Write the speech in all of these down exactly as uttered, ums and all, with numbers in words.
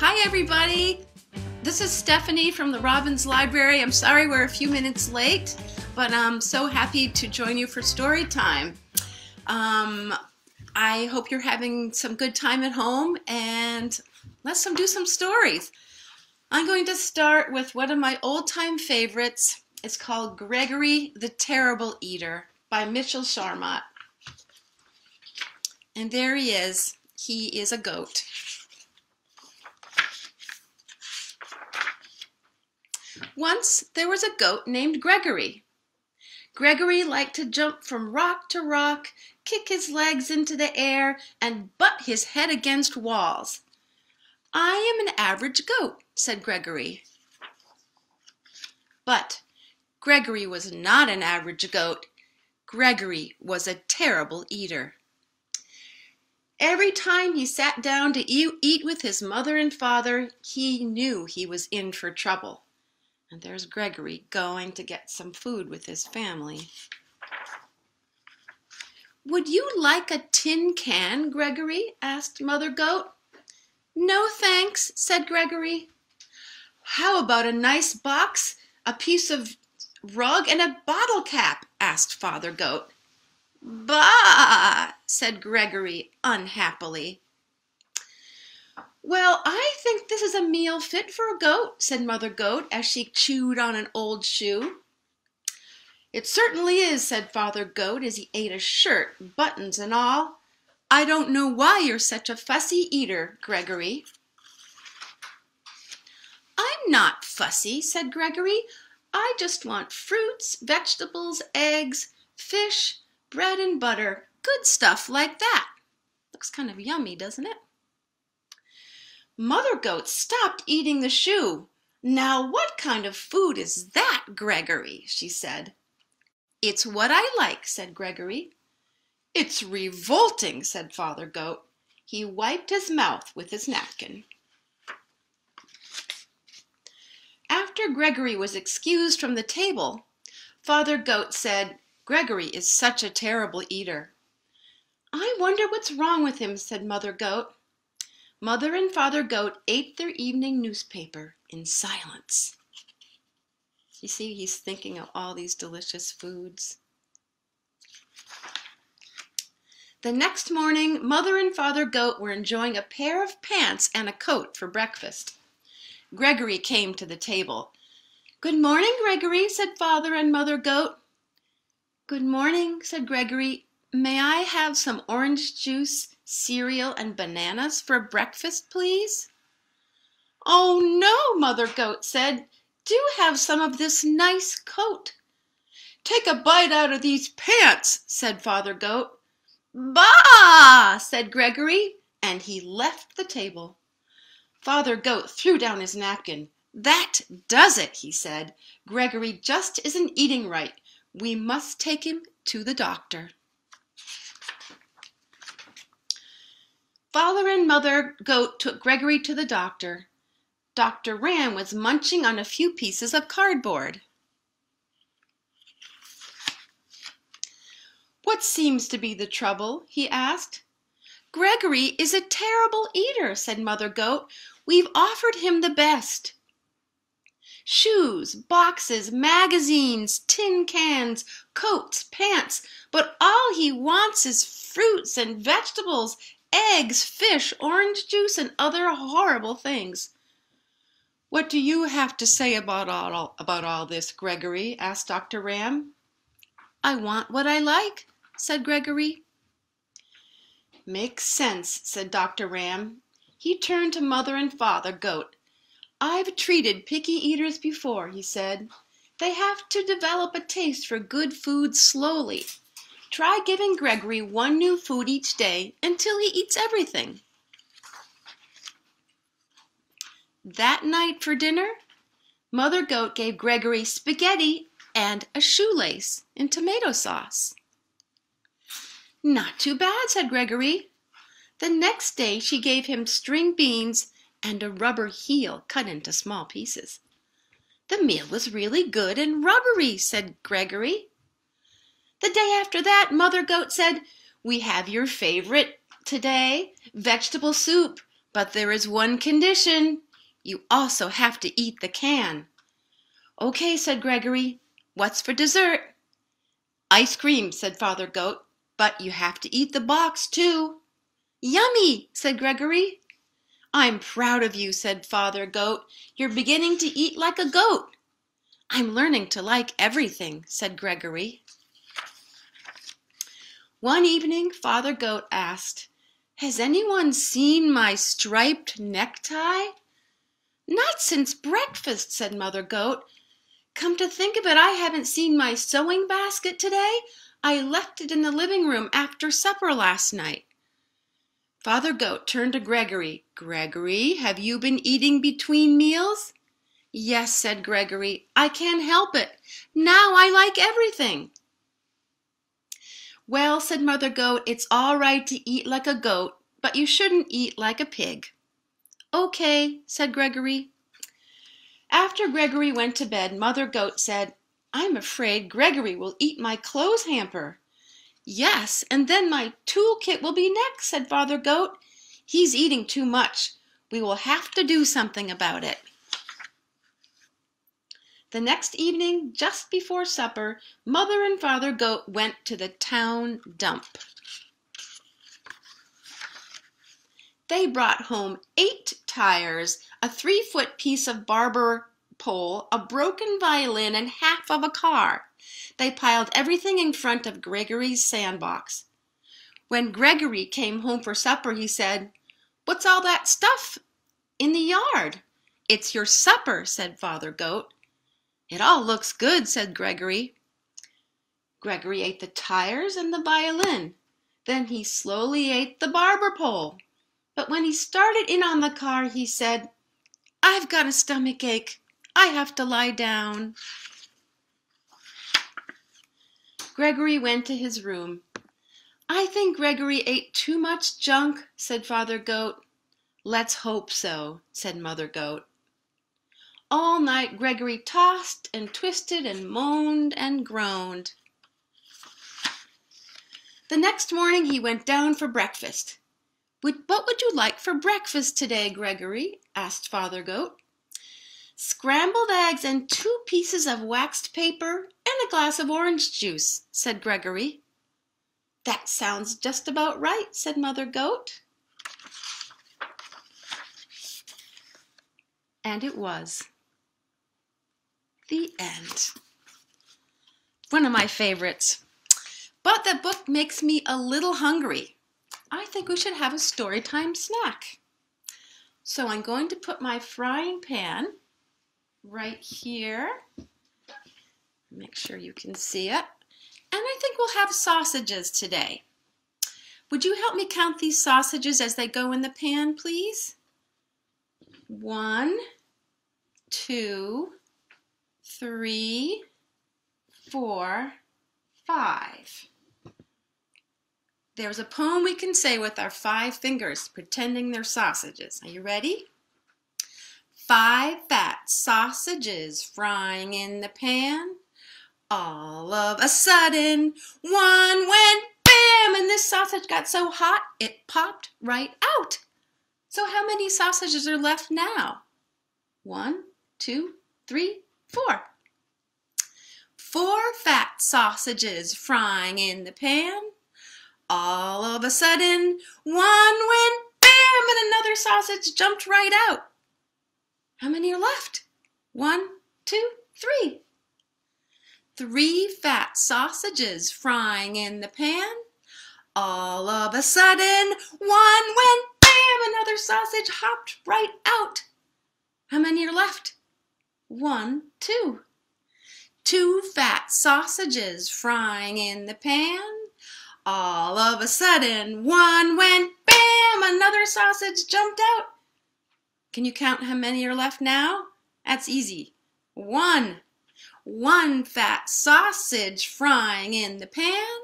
Hi everybody, this is Stephanie from the Robbins Library. I'm sorry we're a few minutes late, but I'm so happy to join you for story time. Um, I hope you're having some good time at home, and let's some, do some stories. I'm going to start with one of my old-time favorites. It's called Gregory the Terrible Eater by Mitchell Sharmat. And there he is. He is a goat. Once there was a goat named Gregory. Gregory liked to jump from rock to rock, kick his legs into the air, and butt his head against walls. "I am an average goat," said Gregory. But Gregory was not an average goat. Gregory was a terrible eater. Every time he sat down to eat with his mother and father, he knew he was in for trouble. And there's Gregory going to get some food with his family. "Would you like a tin can, Gregory?" asked Mother Goat. "No, thanks," said Gregory. "How about a nice box, a piece of rug, and a bottle cap?" asked Father Goat. "Bah!" said Gregory unhappily. "Well, I think this is a meal fit for a goat," said Mother Goat as she chewed on an old shoe. "It certainly is," said Father Goat as he ate a shirt, buttons and all. "I don't know why you're such a fussy eater, Gregory." "I'm not fussy," said Gregory. "I just want fruits, vegetables, eggs, fish, bread and butter, good stuff like that." Looks kind of yummy, doesn't it? Mother Goat stopped eating the shoe. "Now what kind of food is that, Gregory?" she said. "It's what I like," said Gregory. "It's revolting," said Father Goat. He wiped his mouth with his napkin. After Gregory was excused from the table, Father Goat said, "Gregory is such a terrible eater." "I wonder what's wrong with him," said Mother Goat. Mother and Father Goat ate their evening newspaper in silence. You see, he's thinking of all these delicious foods. The next morning, Mother and Father Goat were enjoying a pair of pants and a coat for breakfast. Gregory came to the table. "Good morning, Gregory," said Father and Mother Goat. "Good morning," said Gregory. "May I have some orange juice, cereal and bananas for breakfast, please?" "Oh no," Mother Goat said. "Do have some of this nice coat." "Take a bite out of these pants," said Father Goat. "Bah!" said Gregory, and he left the table. Father Goat threw down his napkin. "That does it," he said. "Gregory just isn't eating right. We must take him to the doctor." Father and Mother Goat took Gregory to the doctor. Doctor Ram was munching on a few pieces of cardboard. "What seems to be the trouble?" he asked. "Gregory is a terrible eater," said Mother Goat. "We've offered him the best. Shoes, boxes, magazines, tin cans, coats, pants, but all he wants is fruits and vegetables, eggs, fish, orange juice, and other horrible things." "What do you have to say about all, about all this, Gregory?" asked Doctor Ram. "I want what I like," said Gregory. "Makes sense," said Doctor Ram. He turned to Mother and Father Goat. "I've treated picky eaters before," he said. "They have to develop a taste for good food slowly. Try giving Gregory one new food each day until he eats everything." That night for dinner, Mother Goat gave Gregory spaghetti and a shoelace in tomato sauce. "Not too bad," said Gregory. The next day she gave him string beans and a rubber heel cut into small pieces. "The meal was really good and rubbery," said Gregory. The day after that, Mother Goat said, "We have your favorite today, vegetable soup. But there is one condition. You also have to eat the can. Okay, said Gregory. What's for dessert? Ice cream, said Father Goat, but you have to eat the box too. Yummy, said Gregory. I'm proud of you, said Father Goat. You're beginning to eat like a goat. I'm learning to like everything, said Gregory. One evening, Father Goat asked, "Has anyone seen my striped necktie?" "Not since breakfast," said Mother Goat. "Come to think of it, I haven't seen my sewing basket today. I left it in the living room after supper last night." Father Goat turned to Gregory. "Gregory, have you been eating between meals?" "Yes," said Gregory. "I can't help it. Now I like everything." "Well," said Mother Goat, "it's all right to eat like a goat, but you shouldn't eat like a pig." "Okay," said Gregory. After Gregory went to bed, Mother Goat said, "I'm afraid Gregory will eat my clothes hamper." "Yes, and then my toolkit will be next," said Father Goat. "He's eating too much. We will have to do something about it." The next evening, just before supper, Mother and Father Goat went to the town dump. They brought home eight tires, a three-foot piece of barber pole, a broken violin, and half of a car. They piled everything in front of Gregory's sandbox. When Gregory came home for supper, he said, "What's all that stuff in the yard?" "It's your supper," said Father Goat. "It all looks good," said Gregory. Gregory ate the tires and the violin. Then he slowly ate the barber pole. But when he started in on the car, he said, "I've got a stomach ache. I have to lie down." Gregory went to his room. "I think Gregory ate too much junk," said Father Goat. "Let's hope so," said Mother Goat. All night Gregory tossed and twisted and moaned and groaned. The next morning he went down for breakfast. "What would you like for breakfast today, Gregory?" asked Father Goat. "Scrambled eggs and two pieces of waxed paper and a glass of orange juice," said Gregory. "That sounds just about right," said Mother Goat. And it was. The end. One of my favorites. But the book makes me a little hungry. I think we should have a story time snack. So I'm going to put my frying pan right here. Make sure you can see it. And I think we'll have sausages today. Would you help me count these sausages as they go in the pan, please? One, two, three, four, five. There's a poem we can say with our five fingers, pretending they're sausages. Are you ready? Five fat sausages frying in the pan. All of a sudden, one went bam, and this sausage got so hot, it popped right out. So how many sausages are left now? One, two, three, four. Four fat sausages frying in the pan. All of a sudden, one went bam, and another sausage jumped right out. How many are left? One, two, three. Three fat sausages frying in the pan. All of a sudden, one went bam, another sausage hopped right out. How many are left? One, two. Two fat sausages frying in the pan. All of a sudden, one went bam, another sausage jumped out. Can you count how many are left now? That's easy. One. One fat sausage frying in the pan.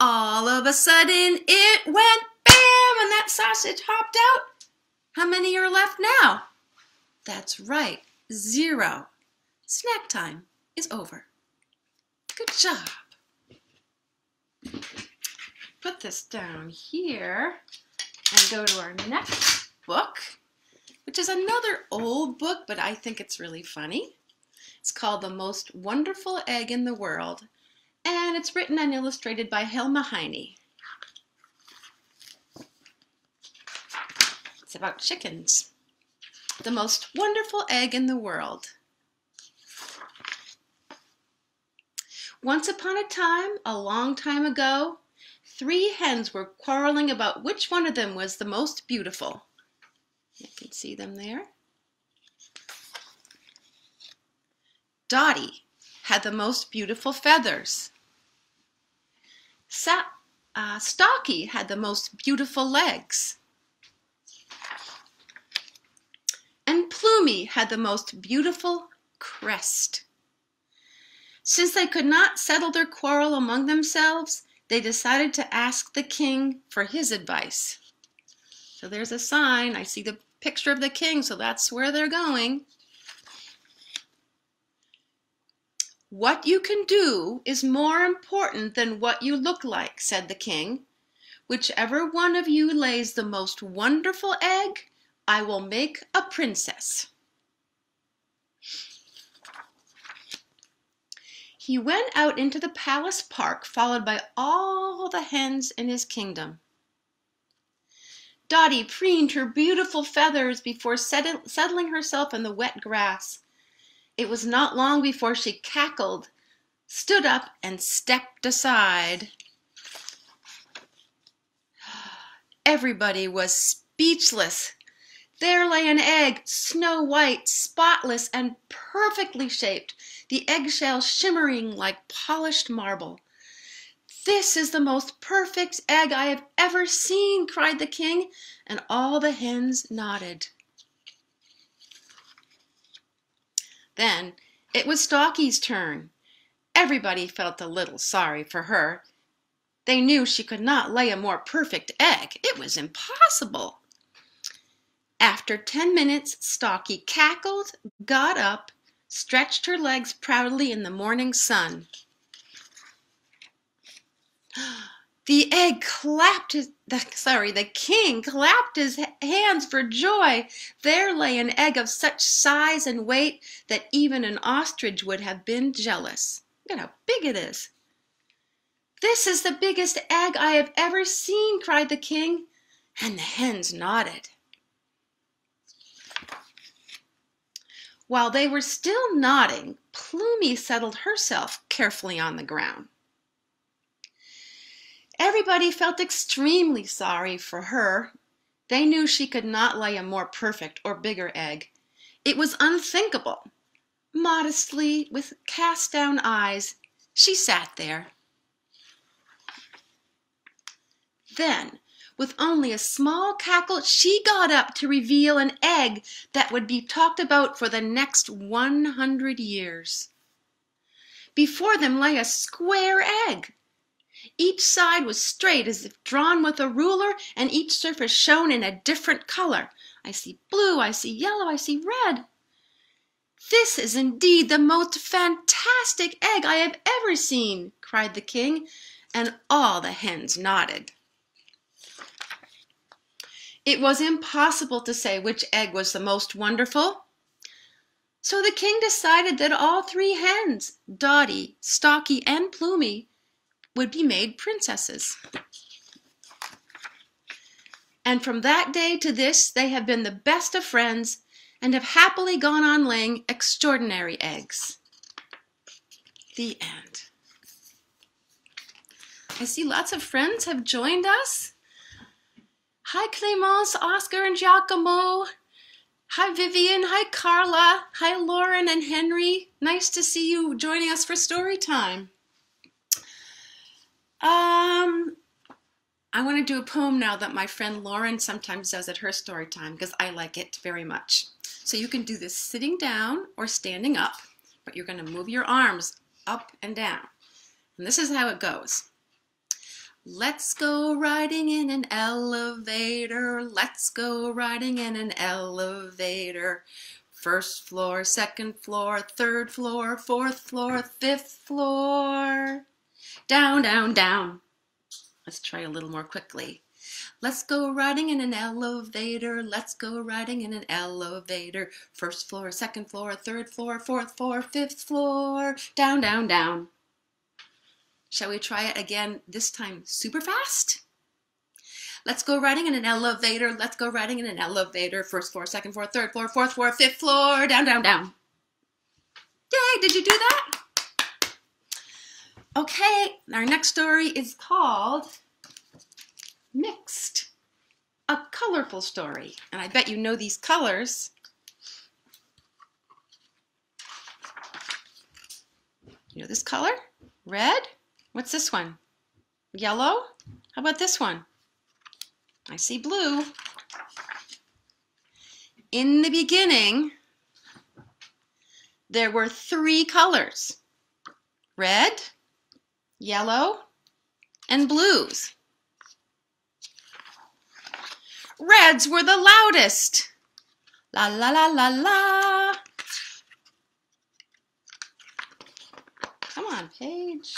All of a sudden, it went bam, and that sausage hopped out. How many are left now? That's right, zero. Snack time is over. Good job. Put this down here and go to our next book, which is another old book, but I think it's really funny. It's called The Most Wonderful Egg in the World, and it's written and illustrated by Helma Heine. It's about chickens. The most wonderful egg in the world. Once upon a time, a long time ago, three hens were quarreling about which one of them was the most beautiful. You can see them there. Dottie had the most beautiful feathers. Sa uh, Stocky had the most beautiful legs. And Plumie had the most beautiful crest. Since they could not settle their quarrel among themselves, they decided to ask the king for his advice. So there's a sign. I see the picture of the king, so that's where they're going. What you can do is more important than what you look like, said the king. Whichever one of you lays the most wonderful egg, I will make a princess. He went out into the palace park, followed by all the hens in his kingdom. Dottie preened her beautiful feathers before settling herself in the wet grass. It was not long before she cackled, stood up, and stepped aside. Everybody was speechless. There lay an egg, snow white, spotless, and perfectly shaped, the eggshell shimmering like polished marble. "This is the most perfect egg I have ever seen," cried the king, and all the hens nodded. Then it was Stocky's turn. Everybody felt a little sorry for her. They knew she could not lay a more perfect egg. It was impossible. After ten minutes, Stocky cackled, got up, stretched her legs proudly in the morning sun. The egg clapped his, the, sorry, the king clapped his hands for joy. There lay an egg of such size and weight that even an ostrich would have been jealous. Look at how big it is. "This is the biggest egg I have ever seen," cried the king, and the hens nodded. While they were still nodding, Plumie settled herself carefully on the ground. Everybody felt extremely sorry for her. They knew she could not lay a more perfect or bigger egg. It was unthinkable. Modestly, with cast down eyes, she sat there. Then, with only a small cackle, she got up to reveal an egg that would be talked about for the next one hundred years. Before them lay a square egg. Each side was straight as if drawn with a ruler, and each surface shone in a different color. I see blue, I see yellow, I see red. "This is indeed the most fantastic egg I have ever seen," cried the king, and all the hens nodded. It was impossible to say which egg was the most wonderful. So the king decided that all three hens, Dottie, Stocky, and Plumie, would be made princesses. And from that day to this, they have been the best of friends and have happily gone on laying extraordinary eggs. The end. I see lots of friends have joined us. Hi Clemence, Oscar, and Giacomo. Hi Vivian, hi Carla, hi Lauren and Henry. Nice to see you joining us for story time. Um, I want to do a poem now that my friend Lauren sometimes does at her story time because I like it very much. So you can do this sitting down or standing up, but you're going to move your arms up and down. And this is how it goes. Let's go riding in an elevator. Let's go riding in an elevator. First floor, second floor, third floor, fourth floor, fifth floor. Down, down, down. Let's try a little more quickly. Let's go riding in an elevator. Let's go riding in an elevator. First floor, second floor, third floor, fourth floor, fifth floor. Down, down, down. Shall we try it again, this time super fast? Let's go riding in an elevator. Let's go riding in an elevator. First floor, second floor, third floor, fourth floor, fifth floor. Down, down, down. Yay, did you do that? Okay, our next story is called Mixed, a colorful story. And I bet you know these colors. You know this color? Red? What's this one? Yellow? How about this one? I see blue. In the beginning, there were three colors. Red, yellow, and blues. Reds were the loudest. La la la la la. Come on, Paige.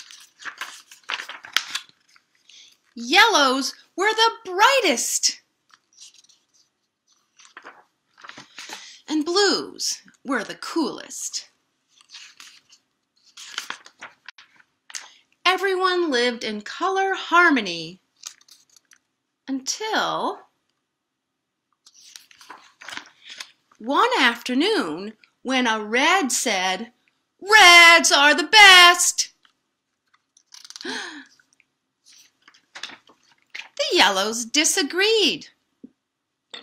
Yellows were the brightest. And blues were the coolest. Everyone lived in color harmony until one afternoon when a red said, "Reds are the best." The yellows disagreed.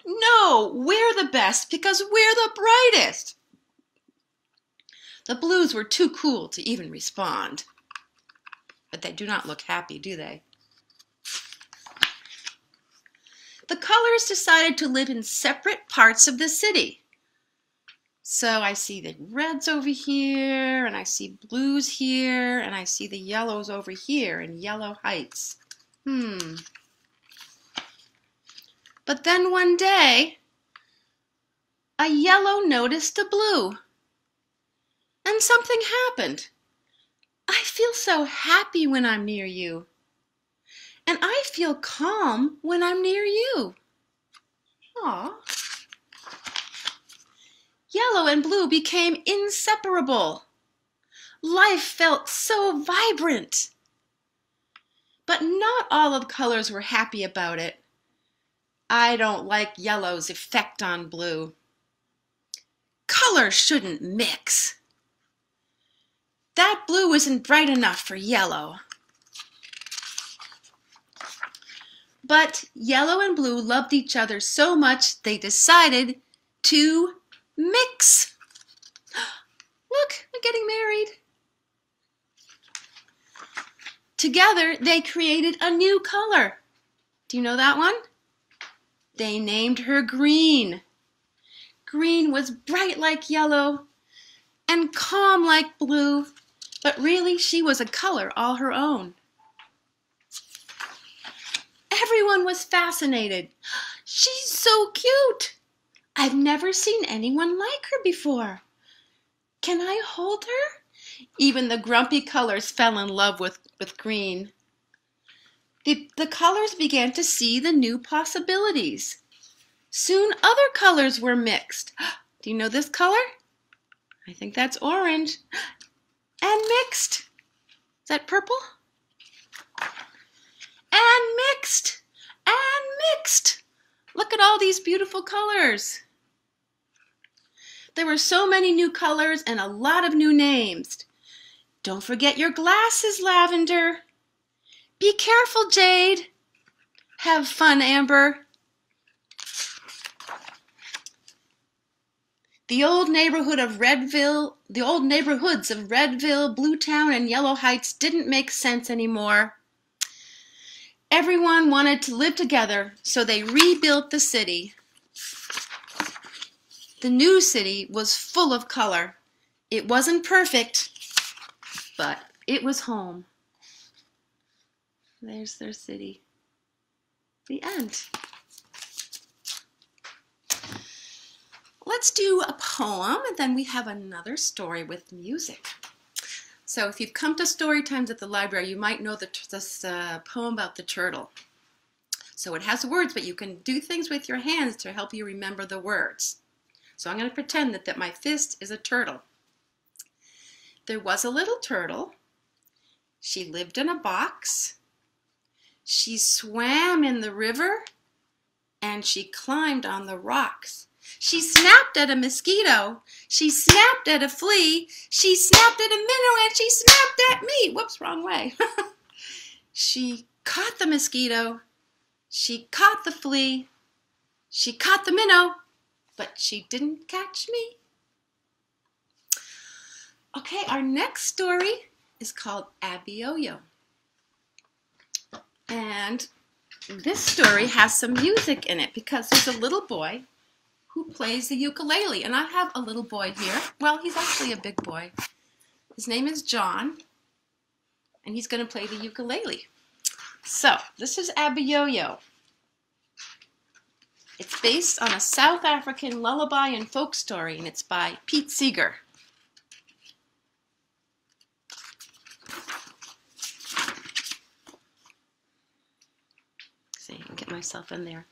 "No, we're the best because we're the brightest." The blues were too cool to even respond. But they do not look happy, do they? The colors decided to live in separate parts of the city. So I see the reds over here, and I see blues here, and I see the yellows over here in Yellow Heights. Hmm. But then one day, a yellow noticed a blue, and something happened. "I feel so happy when I'm near you, and I feel calm when I'm near you." Aww. Yellow and blue became inseparable. Life felt so vibrant. But not all of the colors were happy about it. "I don't like yellow's effect on blue." "Colors shouldn't mix. That blue isn't bright enough for yellow." But yellow and blue loved each other so much they decided to mix. Look, they're getting married. Together they created a new color. Do you know that one? They named her green. Green was bright like yellow and calm like blue. But really, she was a color all her own. Everyone was fascinated. "She's so cute. I've never seen anyone like her before. Can I hold her?" Even the grumpy colors fell in love with, with green. The, the colors began to see the new possibilities. Soon other colors were mixed. Do you know this color? I think that's orange. And mixed. Is that purple? And mixed. And mixed. Look at all these beautiful colors. There were so many new colors and a lot of new names. "Don't forget your glasses, Lavender." "Be careful, Jade." "Have fun, Amber." The old neighborhood of Redville, the old neighborhoods of Redville, Bluetown, and Yellow Heights didn't make sense anymore. Everyone wanted to live together, so they rebuilt the city. The new city was full of color. It wasn't perfect, but it was home. There's their city. The end. Let's do a poem, and then we have another story with music. So if you've come to Story Times at the library, you might know the, this uh, poem about the turtle. So it has words, but you can do things with your hands to help you remember the words. So I'm going to pretend that, that my fist is a turtle. There was a little turtle. She lived in a box. She swam in the river, and she climbed on the rocks. She snapped at a mosquito. She snapped at a flea. She snapped at a minnow, and she snapped at me. Whoops, wrong way. She caught the mosquito. She caught the flea. She caught the minnow, but she didn't catch me. Okay, our next story is called Abioyo. And this story has some music in it because there's a little boy who plays the ukulele. And I have a little boy here. Well, he's actually a big boy. His name is John, and he's going to play the ukulele. So, this is Abioyo. It's based on a South African lullaby and folk story, and it's by Pete Seeger. See, I can get myself in there.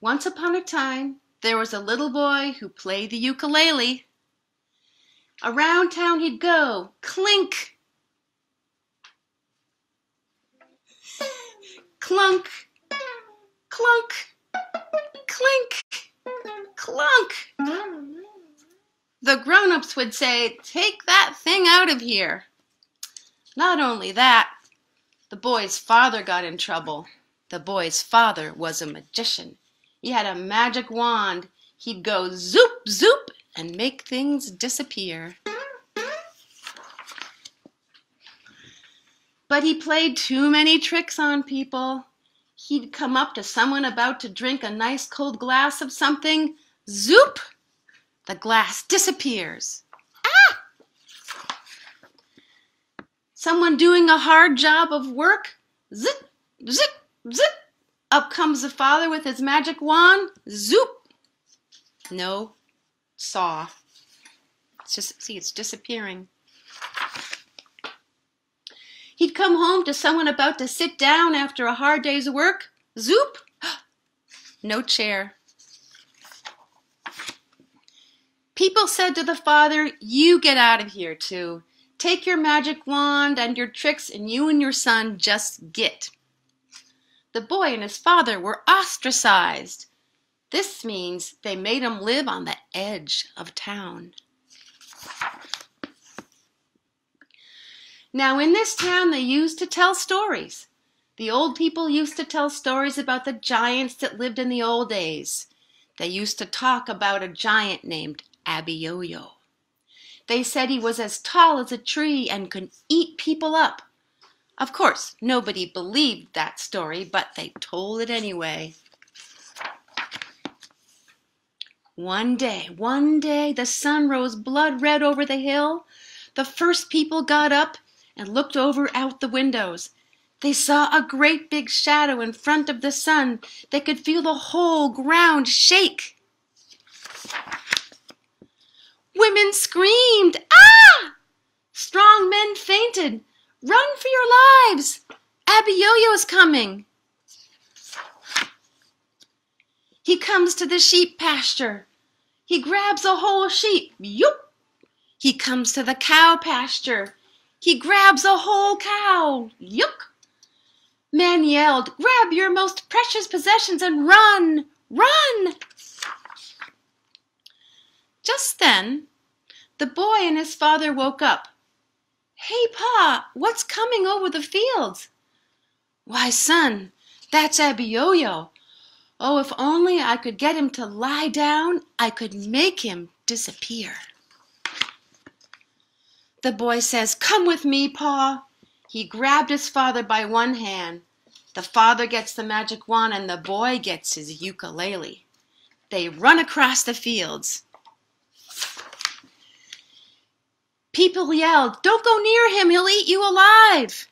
Once upon a time, there was a little boy who played the ukulele. Around town he'd go, clink, clunk, clunk, clink, clunk. The grown-ups would say, "Take that thing out of here." Not only that, the boy's father got in trouble. The boy's father was a magician. He had a magic wand. He'd go zoop, zoop, and make things disappear. But he played too many tricks on people. He'd come up to someone about to drink a nice cold glass of something. Zoop! The glass disappears. Ah! Someone doing a hard job of work. Zip, zip, zip. Up comes the father with his magic wand. Zoop! No saw. It's just, see, it's disappearing. He'd come home to someone about to sit down after a hard day's work. Zoop! No chair. People said to the father, "You get out of here too. Take your magic wand and your tricks, and you and your son just get." The boy and his father were ostracized. This means they made him live on the edge of town. Now, in this town, they used to tell stories. The old people used to tell stories about the giants that lived in the old days. They used to talk about a giant named Abioyo. They said he was as tall as a tree and could eat people up. Of course, nobody believed that story, but they told it anyway. One day, one day, the sun rose blood red over the hill. The first people got up and looked over out the windows. They saw a great big shadow in front of the sun. They could feel the whole ground shake. Women screamed, "Ah!" Strong men fainted. "Run for your lives! Abioyo is coming!" He comes to the sheep pasture. He grabs a whole sheep. Yoop! He comes to the cow pasture. He grabs a whole cow. Yuck! Men yelled, "Grab your most precious possessions and run! Run!" Just then, the boy and his father woke up. "Hey, Pa, what's coming over the fields?" "Why, son, that's Abioyo. Oh, if only I could get him to lie down, I could make him disappear." The boy says, "Come with me, Pa." He grabbed his father by one hand. The father gets the magic wand, and the boy gets his ukulele. They run across the fields. People yelled, "Don't go near him, he'll eat you alive."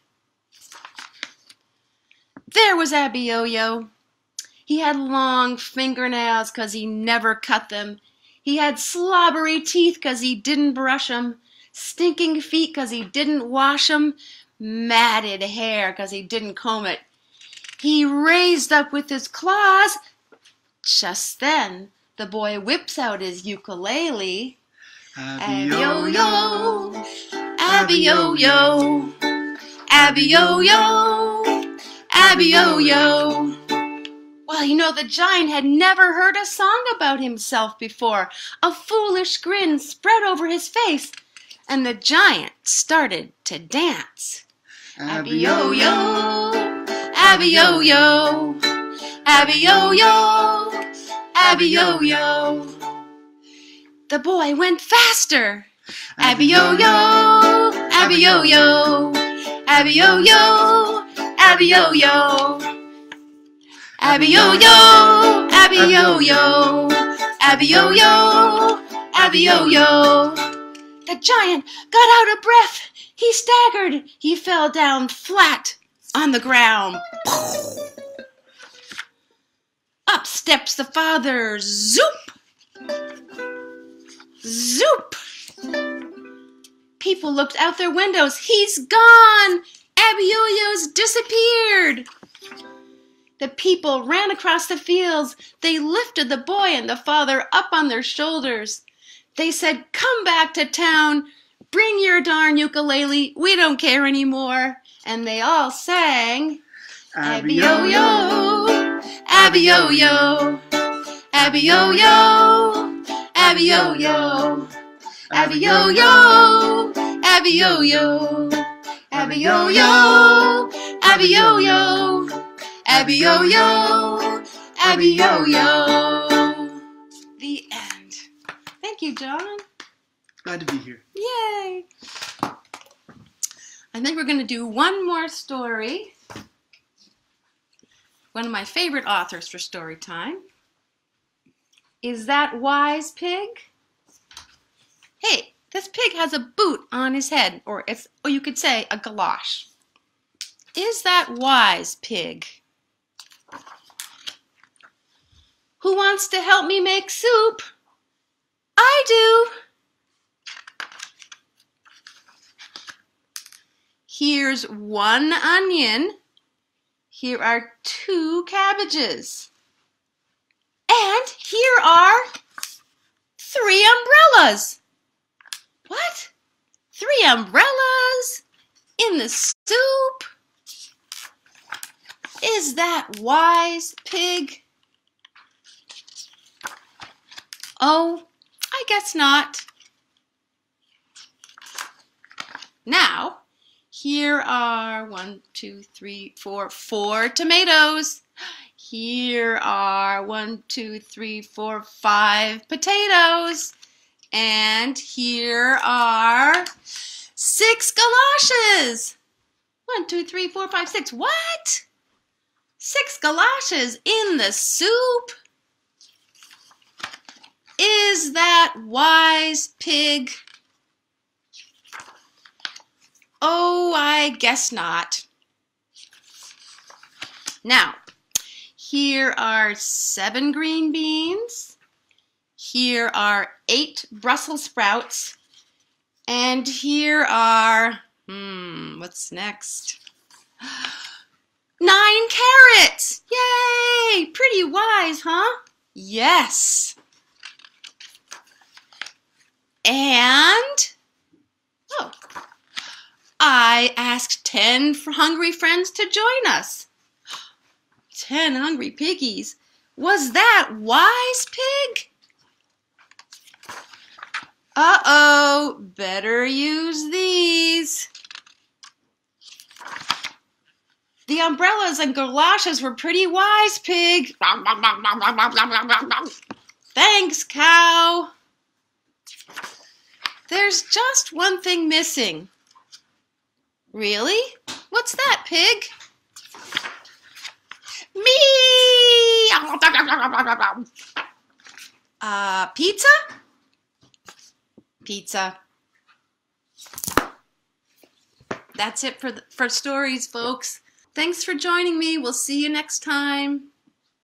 There was Abioyo. He had long fingernails because he never cut them. He had slobbery teeth because he didn't brush them. Stinking feet because he didn't wash them, matted hair because he didn't comb it. He raised up with his claws. Just then, the boy whips out his ukulele. Abby-yo-yo, Abby-yo-yo, Abby-yo-yo, Abby-yo-yo. Well, you know, the giant had never heard a song about himself before. A foolish grin spread over his face, and the giant started to dance. Abby-yo-yo, Abby-yo-yo, Abby-yo-yo, Abby-yo-yo. The boy went faster. Abby-yo-yo, Abby-yo-yo, Abby-yo-yo, Abby-yo-yo. Abby-yo-yo, Abby-yo-yo, Abby-yo-yo, Abby-yo-yo. The giant got out of breath. He staggered. He fell down flat on the ground. Up steps the father. Zoop! Zoop! People looked out their windows. He's gone! Abby-yo-yo's disappeared! The people ran across the fields. They lifted the boy and the father up on their shoulders. They said, "Come back to town. Bring your darn ukulele. We don't care anymore." And they all sang, Abby-yo-yo, Abby-yo-yo, Abby-yo-yo, Abby-yo-yo, Abby-yo-yo, Abby-yo-yo, Abby-yo-yo, Abby-yo-yo, Abby-yo-yo, Abby-yo-yo. The end. Thank you, John. Glad to be here. Yay! I think we're going to do one more story. One of my favorite authors for story time. Is That Wise Pig? Hey, this pig has a boot on his head, or it's, or you could say a galosh. Is that wise, pig? Who wants to help me make soup? I do. Here's one onion. Here are two cabbages. And here are three umbrellas. What? Three umbrellas in the soup? Is that wise, pig? Oh, I guess not. Now, here are one, two, three, four, four tomatoes. Here are one, two, three, four, five potatoes. And here are six galoshes. One, two, three, four, five, six. What? Six galoshes in the soup? Is that wise, pig? Oh, I guess not. Now, here are seven green beans. Here are eight Brussels sprouts. And here are, hmm, what's next? Nine carrots. Yay! Pretty wise, huh? Yes. And, oh. I asked ten hungry friends to join us. Ten hungry piggies. Was that wise, pig? Uh-oh, better use these. The umbrellas and galoshes were pretty wise, pig. Thanks, cow. There's just one thing missing. Really? What's that, pig? Me! Uh, pizza? Pizza. That's it for, the, for stories, folks. Thanks for joining me. We'll see you next time.